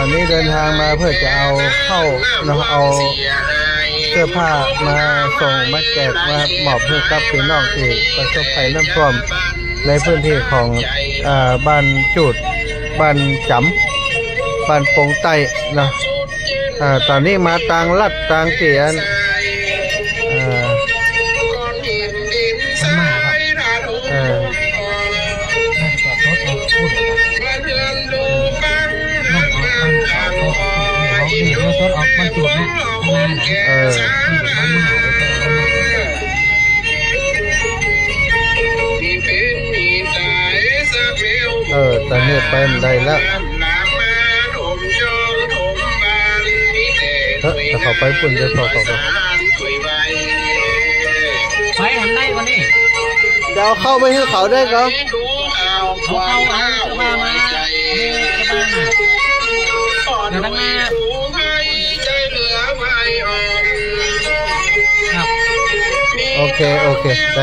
ตอนนี้เดินทางมาเพื่อจะเอาเข้าเอาเสื้อผ้ามาส่งมาแจกมามอบให้กับพี่น้องที่ประสบภัยน้ำท่วมในพื้นที่ของบ้านจูดบ้านจำบ้านปงไต้นะตอนนี้มาทางลัดทางเสียนมาครับตอนนี้ไปมันได้แล้วแต่เขาไปปุ่นจะต่อต่อไปทำได้วันนี้เดี๋ยวเข้าไปที่เขาได้ก็เข้ามาเดี๋ยวตั้งหน้าโอเคโอเคไ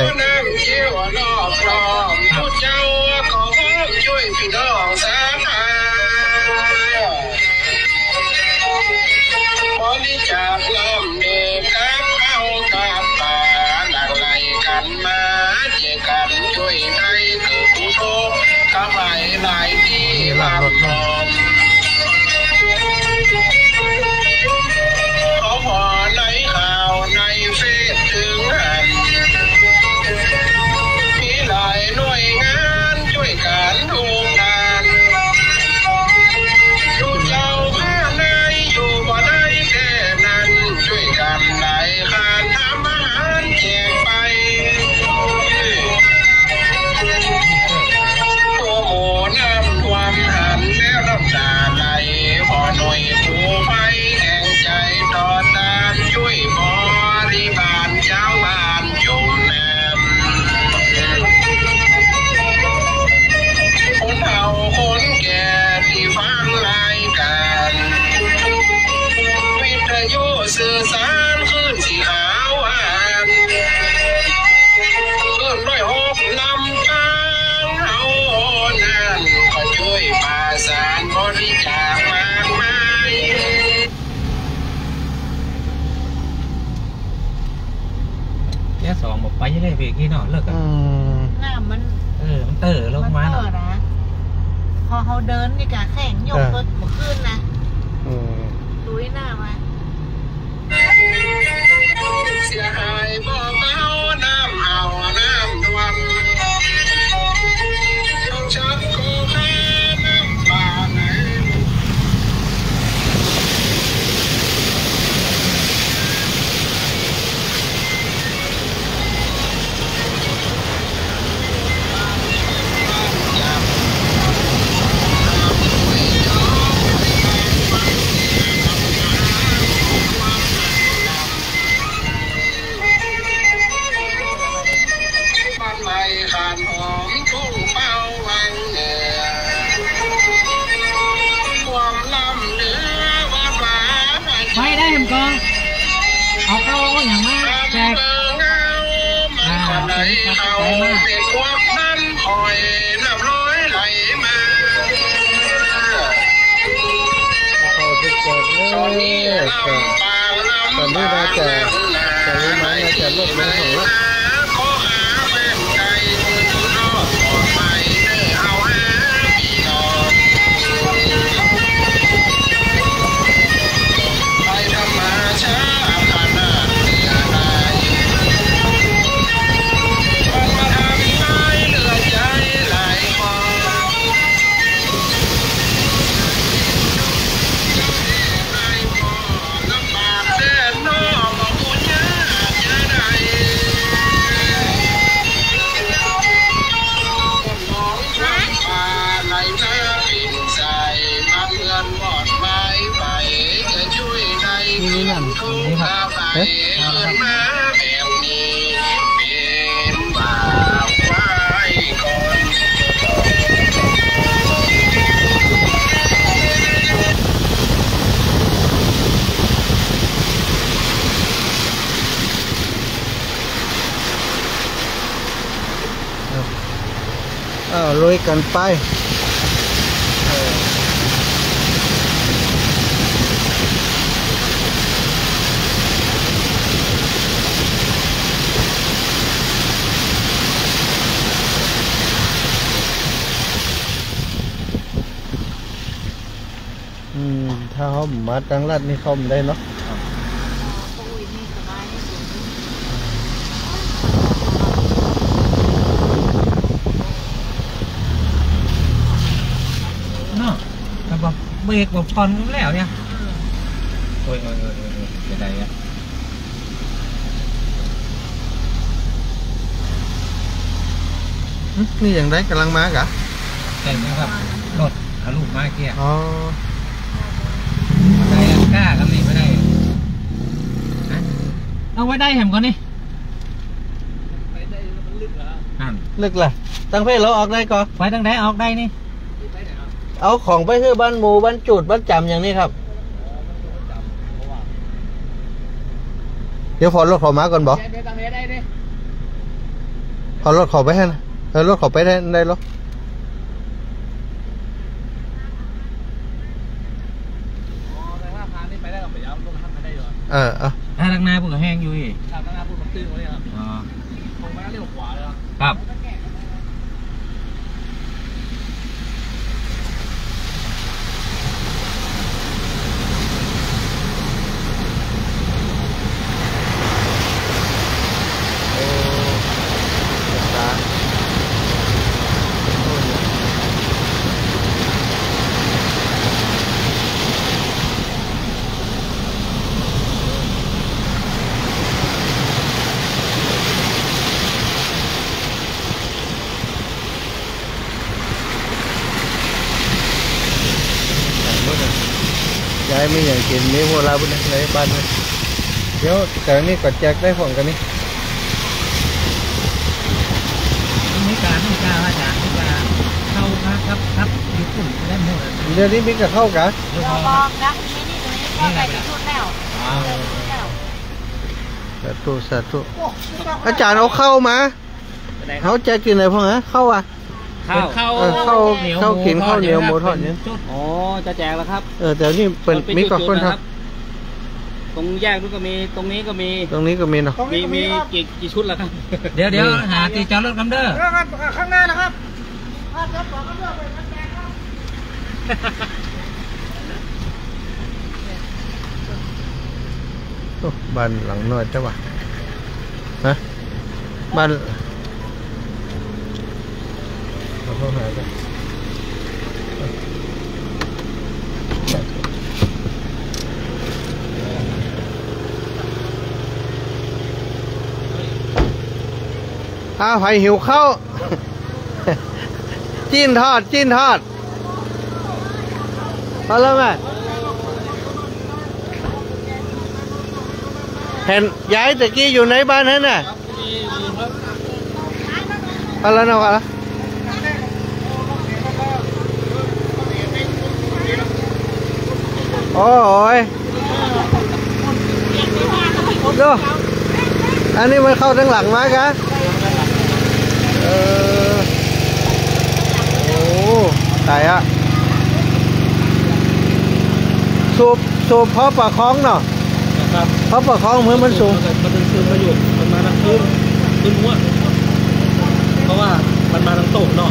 ด้ไปยังได้เบรกนี่เนาะเลิกกันน้ำมันมันเต๋อลงมาเนาะพอเขาเดินนี่กะแข่งยกตัวขึ้นนะดูให้หน้ามาเสียหายบ่เมาน้ำเอาน้ำท่วมต้องชักกูข้าน้ำป่าไหนลุยกันไป ถ้าเขามาทางลัดนี่เขาไม่ได้เนาะเนาะแต่แบบเบรกแบบตอนก็แล้วเนี่ยโอ้ยๆเป็นไรอ่ะนี่อย่างไรกำลังมากะใช่ไหมครับรถทะลุมาเกียร์อ๋อได้กล้าแล้วนี่ไม่ได้นะเอาไว้ได้เห็นก่อนนี่ไปได้มันลึกเหรอนั่นลึกล่ะตั้งเพลเราออกได้ก่อนไปตั้งไหนออกได้นี่เอาของไปคือบ้านหมูบ้านจุดบ้านจำอย่างนี้ครับเดี๋ยวขอรถขอมาก่อนบอกขอรถขอไปให้นะรถขอไปได้หรอถ้าทางหน้าพูดกับแห้งอยู่อีกทางหน้าพูดกับตื้นเลยครับตรงไปแล้วเลี้ยวขวาเลยครับไม่อย่างกินไม่โมลาบุญอะไรบ้านเลยเดี๋ยวแต่นี่กดแจกได้ของกันนี่มีการอาจารย์มีการเข้าครับญี่ปุ่นได้หมดเดี๋ยวนี้มีกับเข้ากันเราลองนะมินิตัวนี้ก็ไปชุดแนวสาธุอาจารย์เอาเข้ามาเขาแจกกินอะไรพวกนั้นเข้าอ่ะข้าวขินข้าวเหนียวหมูทอดเนี่ยอ๋อจะแจกแล้วครับแต่นี่เป็นมิกซ์คนครับตรงแยกนู้นก็มีตรงนี้ก็มีเนาะมีกี่ชุดแล้วครับเดี๋ยวหาตีจอรถคัมเดอร์ข้างหน้านะครับจอดคัมเดอร์ไปแจกครับบ้านหลังน้อยจ้ะวะฮะบ้านเข้าหากันไผ่หิวข้าวจิ้นทอดพอแล้วไหมเห็นย้ายตะกี้อยู่ในบ้านนั่นน่ะพอแล้วนะครับโอ้ยดูอันนี้มันเข้าทั้งหลังมากะโอ้ตายอะสูบเพราะปากคล้องเนาะเพราะปากคล้องเหมือนมันสูบมันเป็นซึมประโยชน์มันมาทางซึมหัวเพราะว่ามันมาทางโต๊ะเนาะ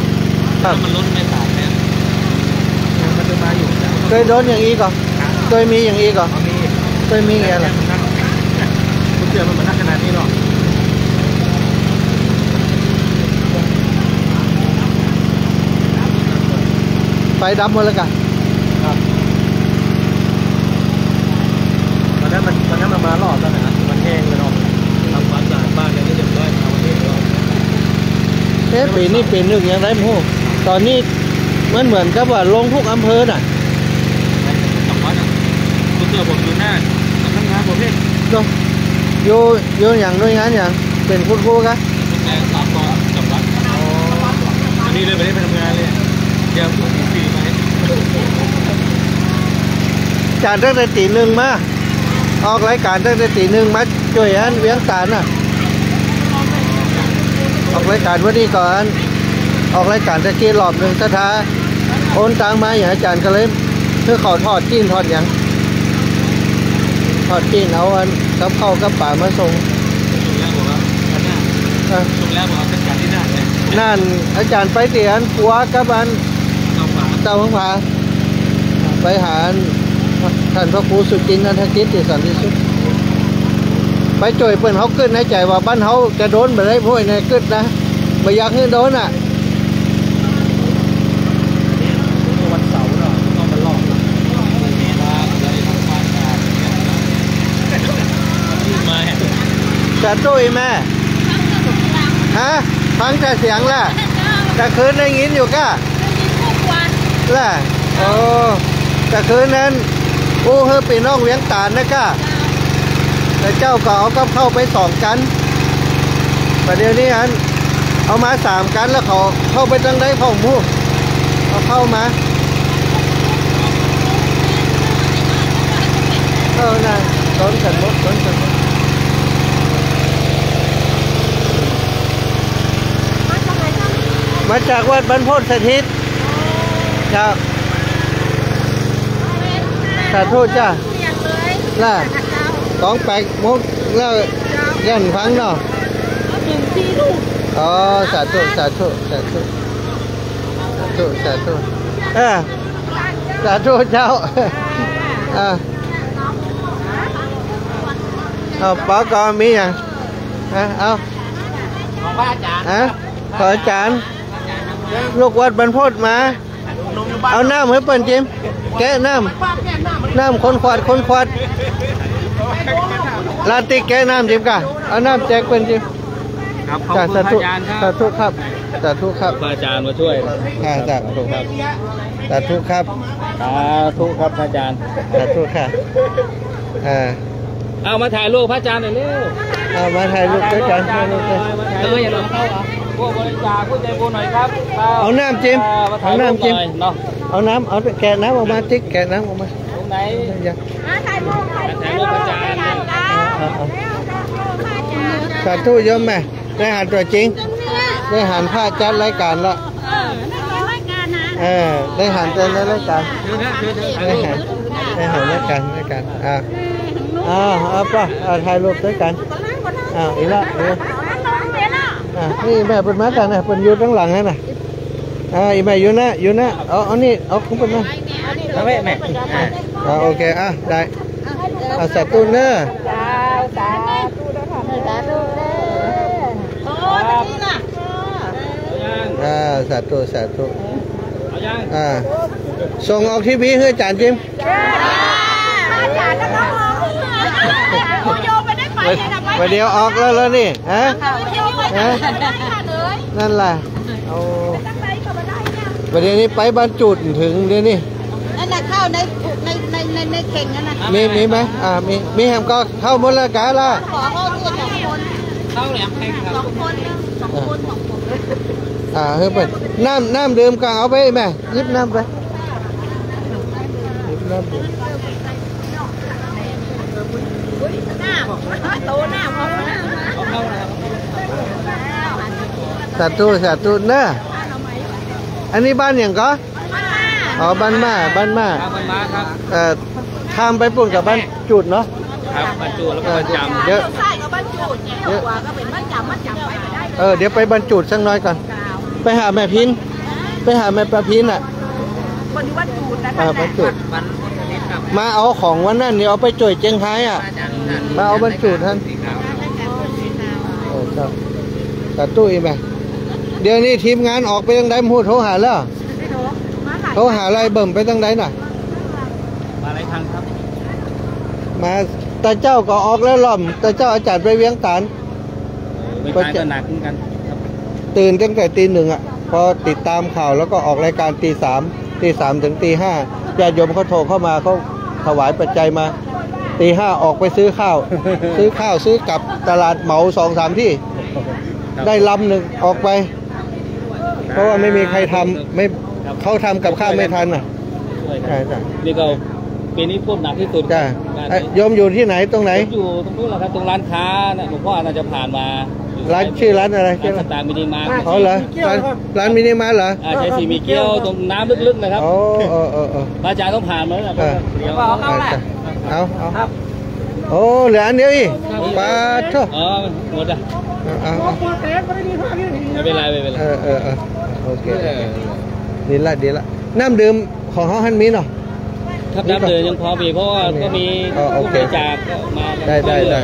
มันล้นในปากเนี่ยมันจะมาอยู่เคยโดนอย่างนี้ก่อนเคยมีอย่างนี้ก่อนเคยมีอะไรคุณเจอมันมาขนาดนี้หรอไฟดับหมดแล้วกันครับตอนนั้นมันมารอบแล้วนะมันแห้งแล้วเนาะทำความสะอาดบ้านยังไม่เรียบร้อยเอาที่เราปีนี้ปีนึงยังได้พวกตอนนี้เหมือนกับว่าลงพวกอำเภอน่ะคุณเจอผมอยู่หน้าทำงานผมเองอยู่อย่างด้วยงานอย่างเป็นคุณครูกันแรงสามต่อจับรัดอันนี้เลยไปได้ไปทำงานเลยเดี๋ยวผมปีไปจากตั้งแต่ตี 1มาออกรายการตั้งแต่ตี 1มาช่วยอันเวียงสารน่ะออกรายการวันนี้ก่อนออกรายการตะกี้รอบหนึ่งสักท้าโอนตังมาอย่างอาจารย์ก็เลยเพื่อขอทอดจีนทอดอย่างทอดจีนเอาอันกับเข้ากับป่ามาส่งส่งแล้วบอกอาจารย์ที่นั่นเลยนั่นอาจารย์ไปเตียนปัวกับอันเตาข้างผา ไปหาท่านพระครูสุจินนันทกิจที่สันติสุขไปจ่อยเปิ้นเขาขึ้นในใจว่าบ้านเขาจะโดนไปได้พวกในกึดนะไม่อยากให้โดนอ่ะจะตุ้ยแม่ฮะฟังแต่เสียงล่ะแต่คืนได้ยินอยู่ก้าล่ะโอ้แต่คืนนั้นอู้เฮอปีน้องเลี้ยงตาลนะก้าแต่เจ้าก็เอาก็เข้าไปสองกันแต่เดี๋ยวนี้อันเอามาสามกันแล้วเขาเข้าไปตั้งได้ของผู้เขาเข้ามาเข้าน่ะต้นสันมดต้นสันมดมาจากวัดบรรพตสถิตจากสาธุจ้าล่ะของแปลกมุกแล้วยันฟังเนาะอ๋อสาธุสาธุสาธุสาธุสาธุสาธุเจ้าเอาป๋ากอมีอย่างเอาขออาจารย์ลูกวัดบรรพตมาเอาน้ำให้เปิ้นจิมแกะน้ำคนขวดลาติแกะน้ำจิมกะเอาน้ำแจกเปิ้นจิมจากสาธุครับสาธุครับอาจารย์มาช่วยสาธุครับอาจารย์สาธุค่ะเอามาถ่ายรูปพระอาจารย์หน่อยเร็วเอามาถ่ายรูปด้วยกันอย่าหลงเข้าเหรอผู้บริจาคผู้ใจบุญหน่อยครับเอาน้ำจิ้มเอาแกะน้ำออกมาจิ๊กแกะน้ำออกมาตรงไหนถ่ายรูปอาจารย์สาธุเยอะไหมได้หันตัวจริงได้หันผ้าจัดรายการละได้หันจัดรายการได้หันรายการเอาป่ะถ่ายรูปด้วยกันอีกละนี่แม่เป็นมากันนะเป็นอยู่ข้างหลังนะอีแม่อยู่นะเอานี่เอาคุ้มเป็นไหมแม่โอเคได้เอาสาธุเนอะสาธุส่งออกทีวีให้อาจารย์จิมไปเดี๋ยวออกแล้วนี่นั่นแหละเอาประเดี๋ยวนี้ไปบรรจุถึงเดี๋ยวนี้นั่นน่ะเข้าในเข่งนั่นน่ะมีไหมมีแฮมก็เข้าหมดแล้วกาล่ะขอเข้าตัว2 คนเข้าแหลมเข่ง2 คนเฮ้ยไปน้ำดื่มก็เอาไปไหมยิบน้ำไปยิบน้ำดื่มสาธุเนอะอันนี้บ้านอย่างก็บ้านมาครับทำไปปุ่นกับบ้านจุดเนาะครับบ้านจุดแล้วบ้านจำเยอะเดี๋ยวไปบ้านจุดสักน้อยก่อนไปหาแม่พินไปหาแม่ประพินอ่ะบ้านจุดมาเอาของวันนั้นเนี่ยเอาไปจ่อยเจียงไฮ้อ่ะมาเอาบ้านจุดท่านโอ้ครับสาธุอีแม่เดี๋ยวนี้ทีมงานออกไปตั้งใดพูดโทรหาแล้วโทรหาอะไรเบิ่มไปตั้งใดน่ะมาอะไรทางครับมาตาเจ้าก็ออกแล้วล่อมตาเจ้าอาจารย์ไปเวียงตาลไปจะหนักเหมือนกันตื่นตั้งแต่ตี 1อ่ะพอติดตามข่าวแล้วก็ออกรายการตี 3ถึงตี 5ญาติโยมเขาโทรเข้ามาเขาถวายปัจจัยมาตี 5ออกไปซื้อข้าวซื้อกับตลาดเหมา2-3ที่ได้ลำหนึ่งออกไปเพราะว่าไม่มีใครทำไม่เขาทำกับข้าวไม่ทันอ่ะใช่จ้ะนี่ก็ปีนี้ท่วมหนักที่สุดจ้ะโยมอยู่ที่ไหนตรงไหนอยู่ตรงนู้นแหละครับตรงร้านค้าหลวงพ่อน่าจะผ่านมาร้านชื่อร้านอะไรร้านสตาร์มินิมาร์ทอ๋อเหรอร้านมินิมาร์ทเหรอใช่สิมีเกี้ยวตรงน้ำลึกๆนะครับพระอาจารย์ต้องผ่านมาแล้วเดี๋ยวเอาครับโอ้เหลืออันเดียวอีกปาเถอะหมดอ่ะไม่เป็นไรโอเคดีละน้ำดื่มของเขาฮันมีเนาะ ถ้าน้ำเดือดยังพอมีเพราะว่าก็มีผู้บริจาคมาได้ไปเดี๋ยว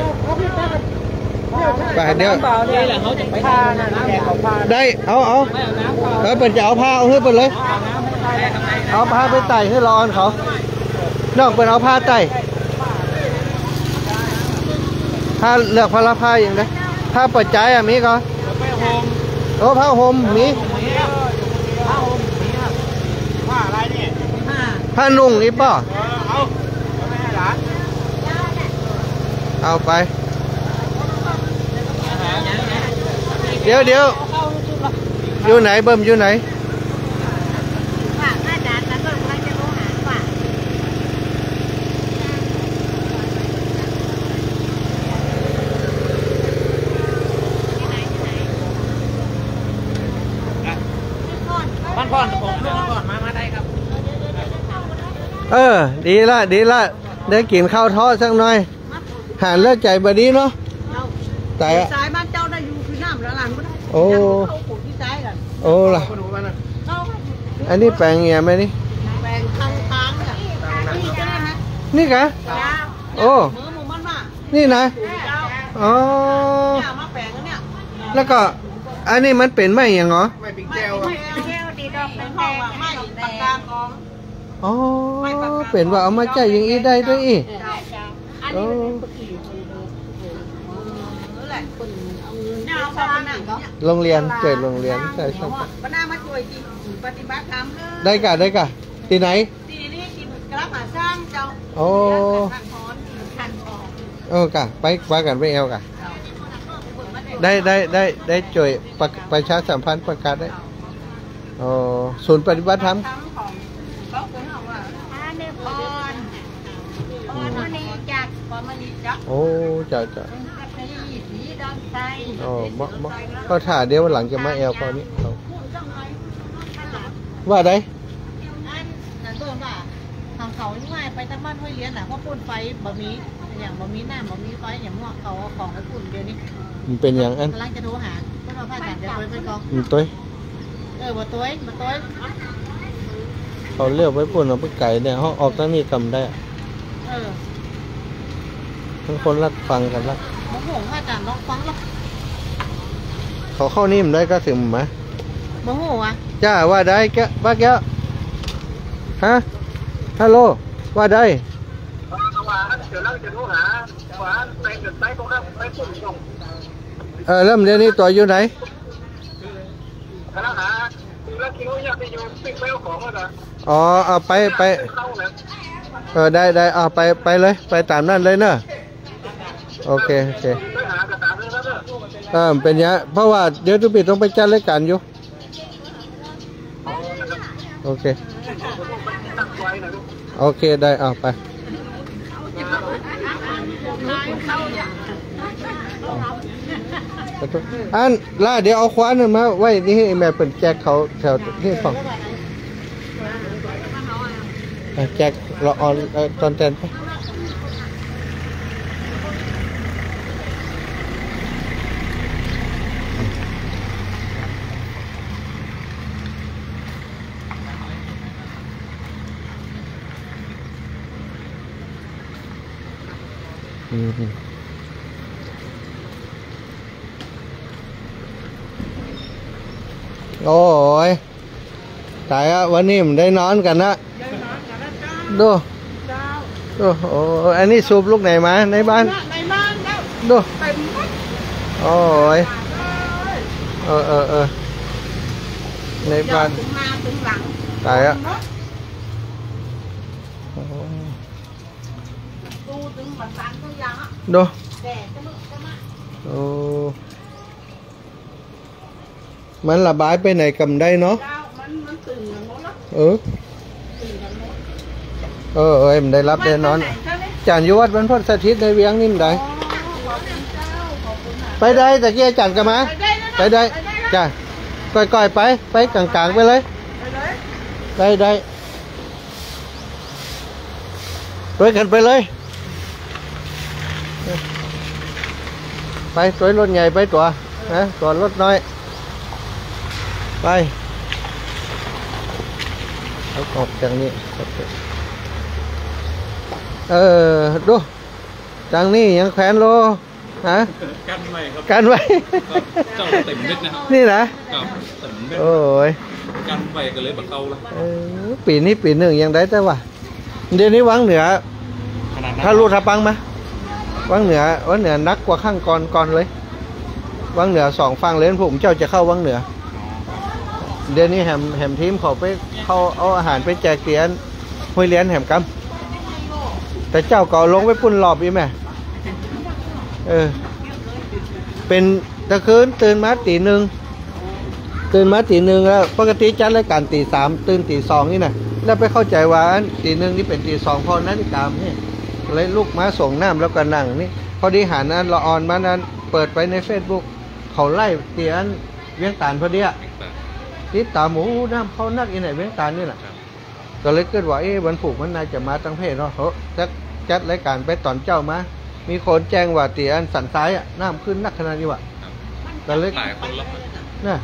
นี่แหละเขาจะไปผ้านะน้ำแขกของผ้าได้เอาแล้วเปิดจะเอาผ้าเอาให้เปิดเลยเอาผ้าไปไต่ให้ร้อนเขานอกเปิดเอาผ้าไต่ผ้าเลือกผ้าละผ้าอย่างไรผ้าเปิดใจอ่ะมีก่อนโอ้ผ้าห่มมีผ้านุ่งนี่ป่ะเอาไปเดี๋ยวอยู่ไหนเบิ่มอยู่ไหนดีละได้กินข้าวทอดสักหน่อยหาเลิกใจบดีเนาะแต่สายบ้านเจ้าได้อยู่คือน้ำละลังก็ได้โอ้โอ้ล่ะอันนี้แปลงเงี้ยไหมนี่แปลงทางทางนี่กะโอ้นี่นะอ๋อแล้วก็อันนี้มันเป็นไม้ยังเหรอไม้ปิงแก้วดีดอกเป็นทองไม้ปากกาของอ๋อเป็นว่าเอามาใจยังอีได้ด้วยอีโอ้โรงเรียนเกิดโรงเรียนใช่ใช่ได้กะที่ไหนที่นี่กินกระป๋าสร้างเจ้าโอ้โอ้กะไปว่ากันไปเอวกะได้ช่วยประชาสัมพันธ์ประกาศได้โอ้ศูนย์ปฏิบัติธรรมโอ้จ้าโอ้ก็ถ่าเดี๋ยวหลังจะมาแอลก่อนนี้ว่าได้นั่นก็ว่าทางเขาง่ายไปทั้งบ้านห้วยเลี้ยนน่ะเพราะปุ่นไฟบะหมี่อย่างบะหมี่น้ำบะหมี่ไฟอย่างหม้อเขาของไอ้ปุ่นเดี๋ยวนี้มันเป็นอย่างนั้นกำลังจะโทรหาก็เราพาจัดเดี๋ยวไปก่อนบ่ตัวเขาเลี้ยวไปปุ่นเอาไปไก่เนี่ยเขาออกตั้งนี้กำได้ทั้งคนรักฟังกันรักโอ้โหอาจารย์ลองฟังหรอเขาเข้านิ่มได้ก็ถึงไหมโอ้โหอ่ะจ้าว่าได้แกบ้าแกฮะฮัลโหลว่าได้เริ่มเดี๋ยวนี้ต่ออยู่ไหนอ๋อเอาไปได้เอาไปเลยไปตามนั่นเลยเนอะโอเคเป็นอย่างเพราะว่าเดี๋ยวทุกปีต้องไปจัดรายการอยู่โอเคได้เอาไปอันล่าเดี๋ยวเอาคว้านึงมาไว้นี่ให้แม่เป็นแจกเขาแถวที่ฝั่งแจกเราออนตอนเต้นไปโอ้ยแต่วันนี้มันได้นอนกันนะดูโอ้อันนี้สูบลูกไหนมาในบ้านดูโอ้ยเออในบ้านแต่ดูโอ้มันระบายไปไหนกำได้เนาะเออมันได้รับได้นอนจานยุวัฒน์บรรพตสถิตในเวียงนิ่มได้ไปได้แต่เกี้ยจานกันมาไปได้จ้ะก่อยๆไปกลางๆไปเลยได้ช่วยกันไปเลยไปช่วยรถใหญ่ไปตัวนะตัวรถน้อยไปแล้วออกจากนี้ ดูจังนี่ยังแขวนโลฮะกันไว้ครับกันไว้เจ้าเต็มเม็ดนะครับนี่นะเต็มเม็ดโอ้ยกันไว้ก็เลยบักเกาละปีนี้ปีหนึ่งยังได้แต่ว่าเดี๋ยวนี้วังเหนือถ้ารูทาปังมาวังเหนือนักกว่าข้างก่อนเลยวังเหนือสองฟังเลนผมเจ้าจะเข้าวังเหนือเดี๋ยวนี้แฮมทีมเขาไปเข้าเอาอาหารไปแจกเตียนห้วยเลี้ยนแฮมกัมแต่เจ้าก็ลงไปปุ่นหลอบอีแม่เป็นตะคืนตื่นมาตี 1แล้วปกติจัดรายการตี 3ตื่นตี 2นี่นะแล้วไปเข้าใจว่าตี 1นี่เป็นตี 2พอนาฬิกาเนี่ยเลยลูกมาส่งน้ำแล้วก็นั่งนี่พอดีหานั้นละออนมานั้นเปิดไปใน Facebook เขาไล่เตียนเวียงตาลพอดีอะติดตาหมูน้ำเขานักอีไหนเวียงตาลนี่แหละก็เลยเกิดว่าวันผูกมันน่าจะมาตั้งเพศเนาะเขาจัดรายการไปตอนเจ้ามามีคนแจ้งว่าเตียนสันซ้ายอ่ะน้ำขึ้นนักขนาดนี้ว่ะก็เลยหลายคนรับน่ะ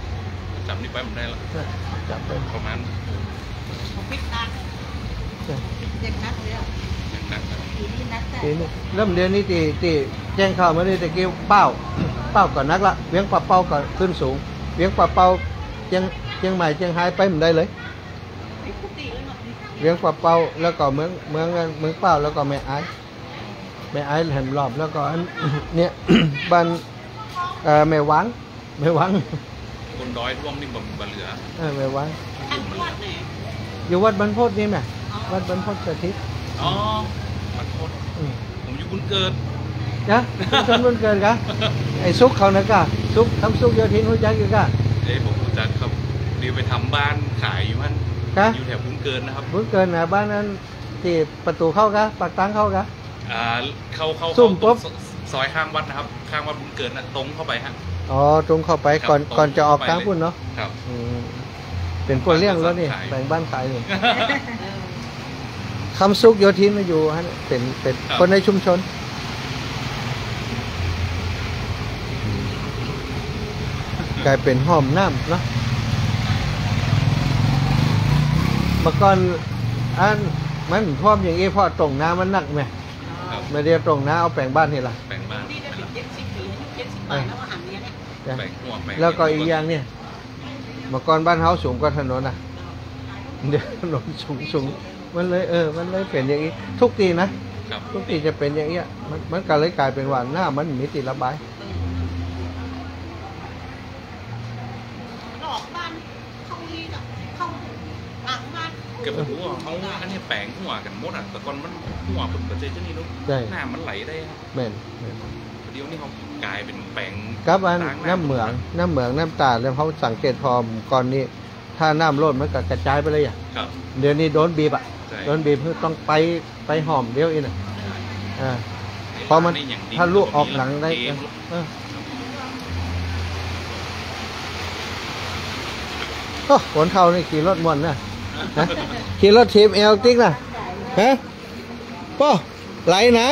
จับนี่ไปผมได้แล้วจับไปประมาณพิษนักเด็กนักเลยอ่ะเริ่มเดือนนี้ตีแจ้งข่าวมาเลยแต่เกี่ยวเป้าก่อนนักละเวียงปลาเป้าก่อนขึ้นสูงเวียงปลาเป้าเชียงใหม่เชียงไฮ้ไปผมได้เลยเวียงปลาเป้าแล้วก็เมืองเป้าแล้วก็แม่ไอ้แหลมรอบแล้วก็เนี่ยบ้านแม่วังบนดอยท่วมนี่บ่เหลือแม่วังอยู่วัดบรรพตนี่แม่วัดบรรพตสถิตอ๋อบรรพตผมอยู่บุญเกิดนะบุญเกิดกะไอ้ซุกเขานะกะซุกทำซุกเยอะทิ้งหัวใจกะผมหัวใจครับดีไปทำบ้านขายอยู่มันอยู่แถวบุญเกิดนะครับบุญเกิดนะบ้านนั้นที่ประตูเข้ากะปากตังเข้ากะเข้าซุ่มปุ๊บซอยข้างวัดนะครับข้างวัดบุญเกิดนะตรงเข้าไปฮะอ๋อตรงเข้าไปก่อนจะออกทางพุ่นเนาะครับเป็นคนเลี้ยงแล้วนี่แบ่งบ้านขายเลยคำซุกโยทินมาอยู่ฮะเป็นคนในชุมชนกลายเป็นห้อมน้ำเนาะเมื่อก่อนอันมันท่วมอย่างนี้พอตรงน้ำมันหนักไหมไม่เรียบตรงนะเอาแปลงบ้านนี่ล่ะแปลงบ้านแล้วก็อีกอย่างเนี่ยเมื่อก่อนบ้านเฮาสูงกว่าถนนอ่ะเดี๋ยวถนนสูงมันเลยมันเลยเป็นอย่างนี้ทุกทีนะทุกทีจะเป็นอย่างนี้มันก็เลยกลายเป็นว่าหน้ามันมีติระบายออกบ้านเข้าที่เข้าหลังบ้านเก็บหัวเขาอันนี้แปลงหัวกันหมดอ่ะแต่ก่อนมันหัวเป็นประเจชนี่นู้นหน้ามันไหลได้แม่นเดี๋ยวนี้เขากลายเป็นแปลงครับอันน้ำเหมืองน้ำตาแล้วเขาสังเกตพอก่อนนี้ถ้าน้ำล้นมันก็กระจายไปเลยอ่ะเดี๋ยวนี้โดนบีบอ่ะโดนบีบเพื่อต้องไปหอมเดี๋ยวอีน่ะพอมันถ้าลูกออกหลังได้ก็ขนเขานี่ขี่รถมวนนะขี่รถทีมเอลติ๊กนะฮะป้อไหลนะ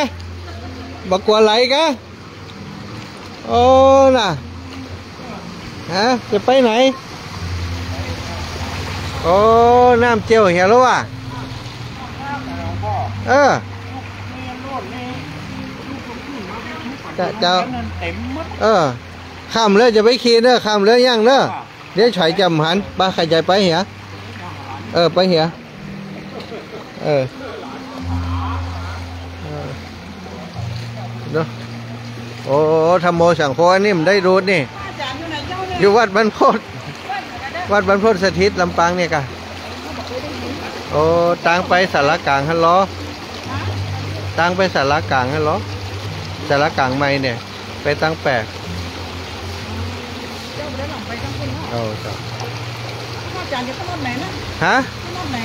บักกลัวไหลกะโอ้น่ะฮะจะไปไหนโอ้น้ำเจียวเหี่ยวแล้วว่ะจะข้ามเลยจะไปขี่เนอะข้ามเลยย่างเนอะเดี๋ยวฉายจำหันบ้าใครใจไปเหี่ยไปเหี่ยโอ้ธรรมโอสังโฆนี่มันได้รูดนี่อยู่วัดบรรพตสถิตลำปางเนี่ยกะโอ้ต่างไปสารกลางฮัลโหลต่างไปสารกลางฮัลโหลสารกลางใหม่เนี่ยไปตั้งแปะโอ้จ้ะอาจารย์จะต้องรถไหนนะฮะรถไหน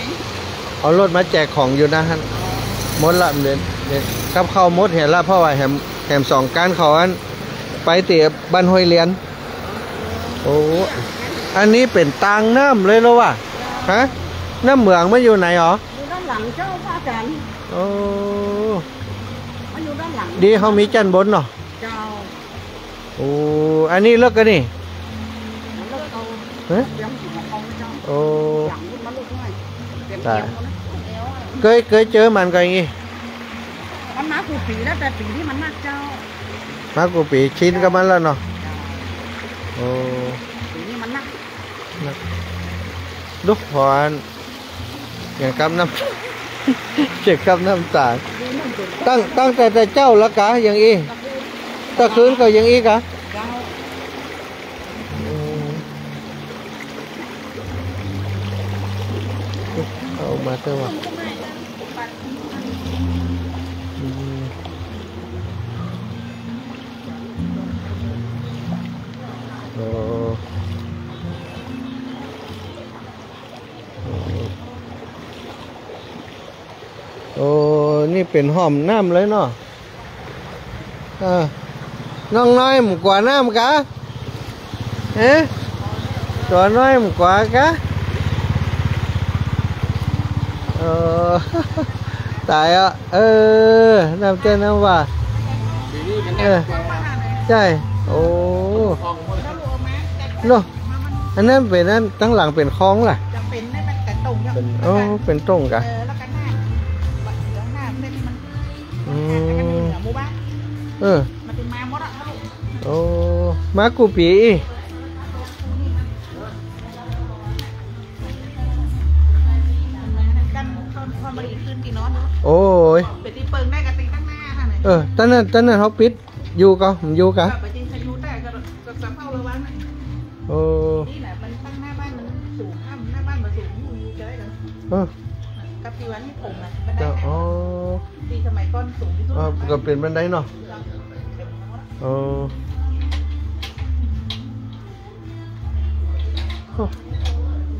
เอารถมาแจกของอยู่นะฮะมดละเด่นกับเข้ามดเห็นละพ่อว่าแหมสองการเขาอันไปเตี๋ยบ้านห้วยเลี้ยนโอ้อันนี้เป็นตางน้ำเลยแล้ววะฮะน้ำเหมืองไม่อยู่ไหนหรออยู่ด้านหลังเจ้าพ่อจันโอ้มันอยู่ด้านหลังดีเขามีจันบนเนาะเจ้าโอ้อันนี้เลิกกันนี่เฮ้ยโอ้แต่เคยเจอมันกันอย่างงี้ มากูปีแล้วแต่ปีที่มันมากเจ้ามากูปีชิ้นก็มันแล้วเนาะโอ้ปีนี้มันนักลูกหอนอย่างกำน้ำเจ็บกำน้ำตาตั้งแต่เจ้าแล้วกะอย่างอีตะคืนก็อย่างอีกะเอามาเถอะวะโอ้นี่เป็นห้อมน้ำเลยเนาะน้องน้อยมันกว่าน้ำกะเอ๊ะตัวน้อยมันกว่ากะตายอ่ะน้ำเจ้าน้ำว่าใช่โอ้เนาะอันนั้นเป็นนั้นตั้งหลังเป็นคลองล่ะจะเป็นได้มันแต่ตรงกันเป็นตรงกันแล้วกันหน้าเป็นมันหมู่บ้านมันเป็นมาหมดอ่ะโอ้มากูปีกันความบริสุทธิ์ตีน้องโอ้ยเป็นตีเปิงได้กับตีตั้งหน้าค่ะเนี่ยตั้งนั้นเขาปิดอยู่ก็อยู่กันนี่แหละมันตั้งหน้าบ้านมันสูงข้ามหน้าบ้านมันสูงอยู่จะได้หรือกับปีวันที่ผมนะบันไดนะปีสมัยก้อนสูงที่สุดก็เปลี่ยนบันไดเนาะ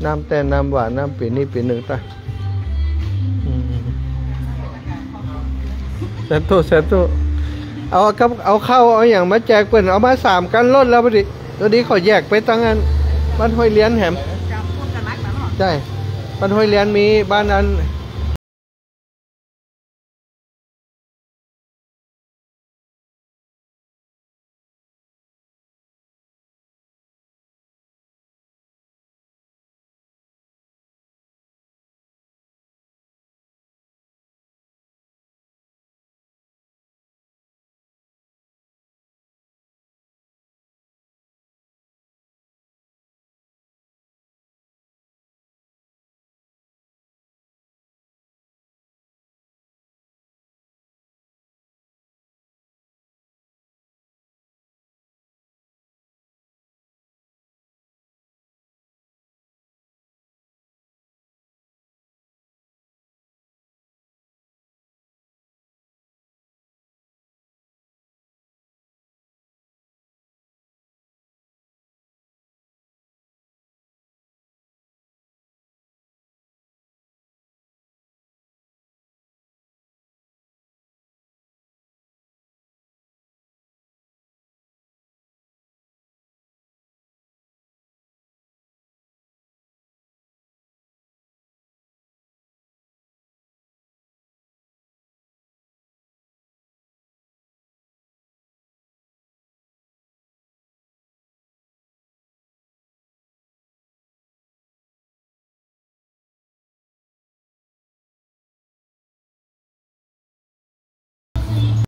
น้ำแต่น้ำหวานน้ำปีนี่ปีหนึ่งตาเซตโตเอาเข้าเอาอย่างมาแจกเปิ่นเอามาสามกันลดแล้วพอดีตัวนี้ขอแยกไปตั้งนั้นบ้านห้วยเลี้ยนแหมใช่บ้านห้วยเลี้ยนมีบ้านนั้น